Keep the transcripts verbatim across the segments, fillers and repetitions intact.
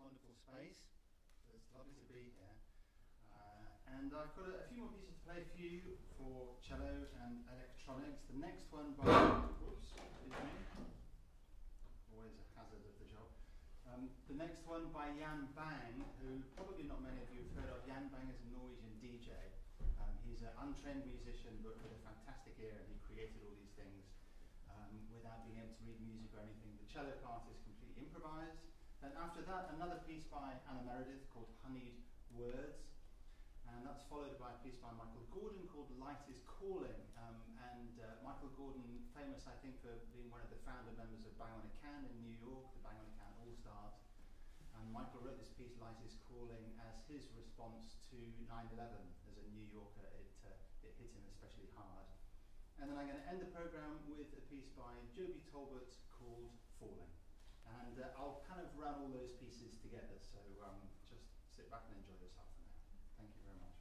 wonderful space. It's lovely to be here. Uh, and I've got a, a few more pieces to play for you for cello and electronics. The next one by... Oops, excuse me. Always a hazard of the job. Um, the next one by Jan Bang, who probably not many of you have heard of. Jan Bang is a Norwegian D J. Um, he's an untrained musician, but with a fantastic ear, and he created all these things um, without being able to read music or anything. The cello part is completely improvised. Then after that, another piece by Anna Meredith called Honeyed Words. And that's followed by a piece by Michael Gordon called Light is Calling. Um, and uh, Michael Gordon, famous, I think, for being one of the founder members of Bang on a Can in New York, the Bang on a Can All-Stars. And Michael wrote this piece, Light is Calling, as his response to nine eleven. As a New Yorker, it, uh, it hit him especially hard. And then I'm going to end the program with a piece by Joby Talbot called Falling. And uh, I'll kind of run all those pieces together, so um, just sit back and enjoy yourself. Thank you very much.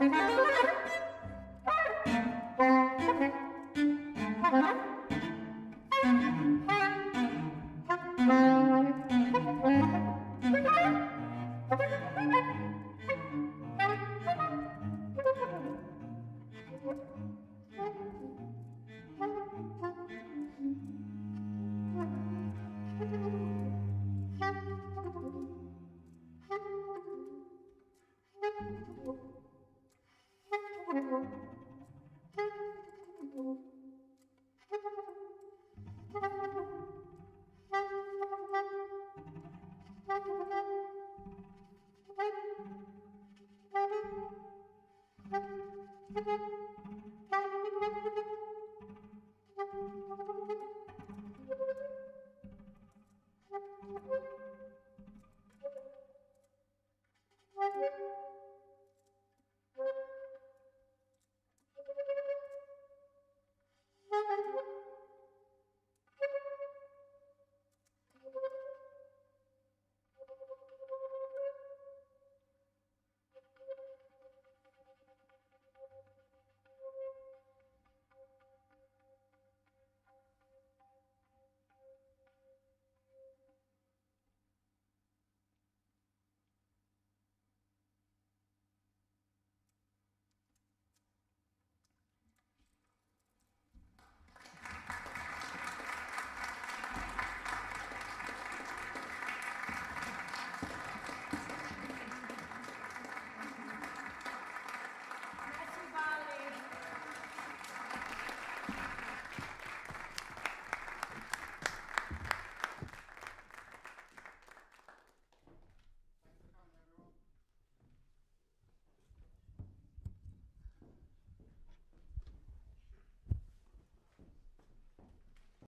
Thank you.